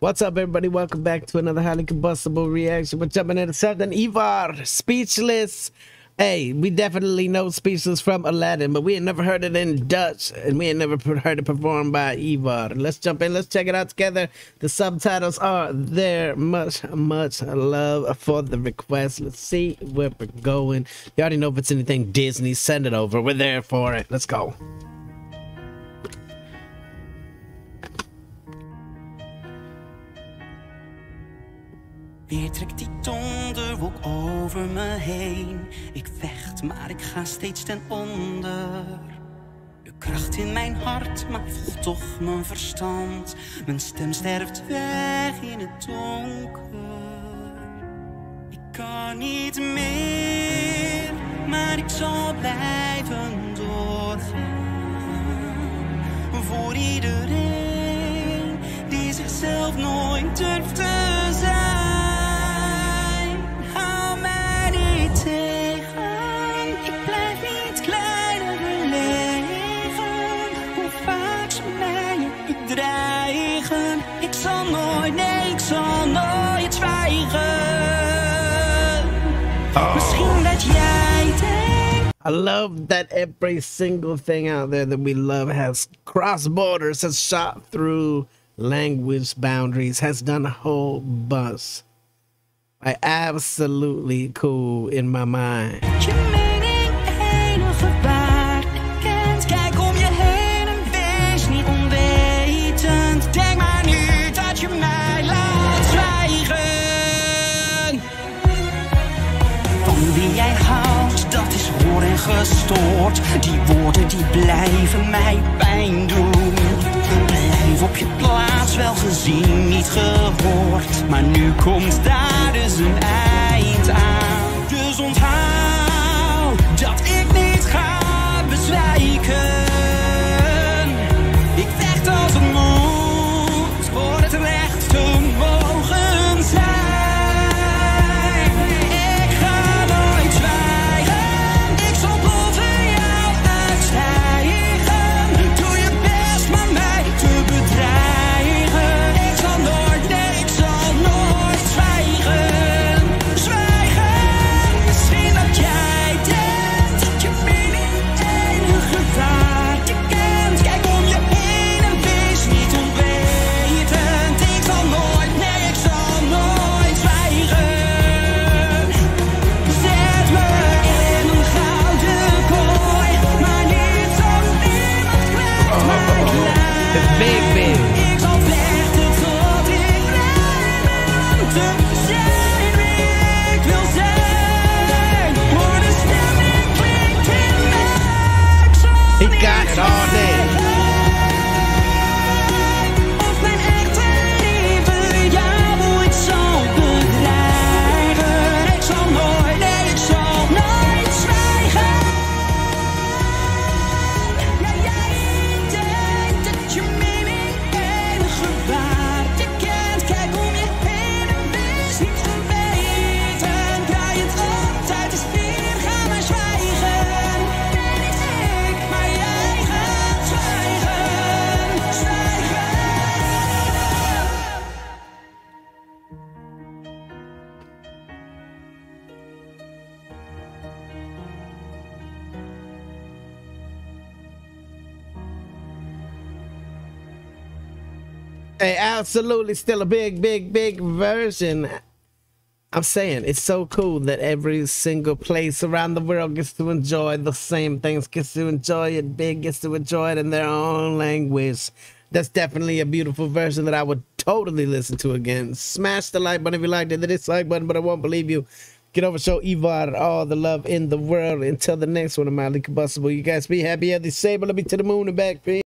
What's up, everybody? Welcome back to another Highly Combustible reaction. What's up, and it's Yvar, Speechless. Hey, we definitely know Speechless from Aladdin, but we had never heard it in Dutch, and we had never heard it performed by Yvar. Let's jump in. Let's check it out together. The subtitles are there. Much love for the request. Let's see where we're going. You already know if it's anything Disney, send it over. We're there for it. Let's go. Weer trekt die donderwolk over me heen. Ik vecht, maar ik ga steeds ten onder. De kracht in mijn hart, maar volgt toch mijn verstand. Mijn stem sterft weg in het donker. Ik kan niet meer, maar ik zal blijven doorgaan. Voor iedereen die zichzelf nooit durft te zijn. I love that every single thing out there that we love has crossed borders, has shot through language boundaries, has done a whole bunch. Like, absolutely cool in my mind. Gestoord. Die woorden die blijven mij pijn doen. Blijf op je plaats, wel gezien, niet gehoord. Maar nu komt daar dus een eind aan. Dus onthoud dat ik niet ga bezwijken. Ik vecht als een moed voor het recht te mogen zijn. Hey, absolutely still a big version. I'm saying it's so cool that every single place around the world gets to enjoy the same things, gets to enjoy it big, gets to enjoy it in their own language. That's definitely a beautiful version that I would totally listen to again. Smash the like button if you liked it, the dislike button, but I won't believe you. Get over, show Yvar all the love in the world. Until the next one of my Highly Combustible, you guys be happy, healthy, safe, let me to the moon and back, peace.